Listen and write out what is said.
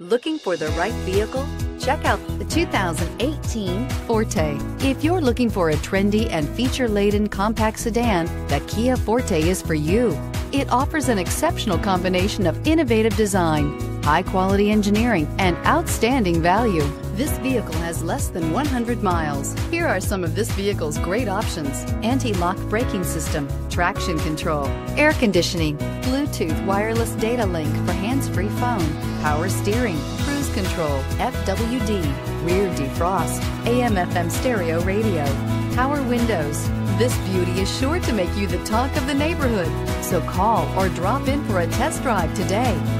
Looking for the right vehicle? Check out the 2018 Forte. If you're looking for a trendy and feature-laden compact sedan, the Kia Forte is for you. It offers an exceptional combination of innovative design, high-quality engineering, and outstanding value. This vehicle has less than 100 miles. Here are some of this vehicle's great options: anti-lock braking system, traction control, air conditioning, Bluetooth wireless data link for hands-free phone, power steering, cruise control, FWD, rear defrost, AM/FM stereo radio, power windows. This beauty is sure to make you the talk of the neighborhood. So call or drop in for a test drive today.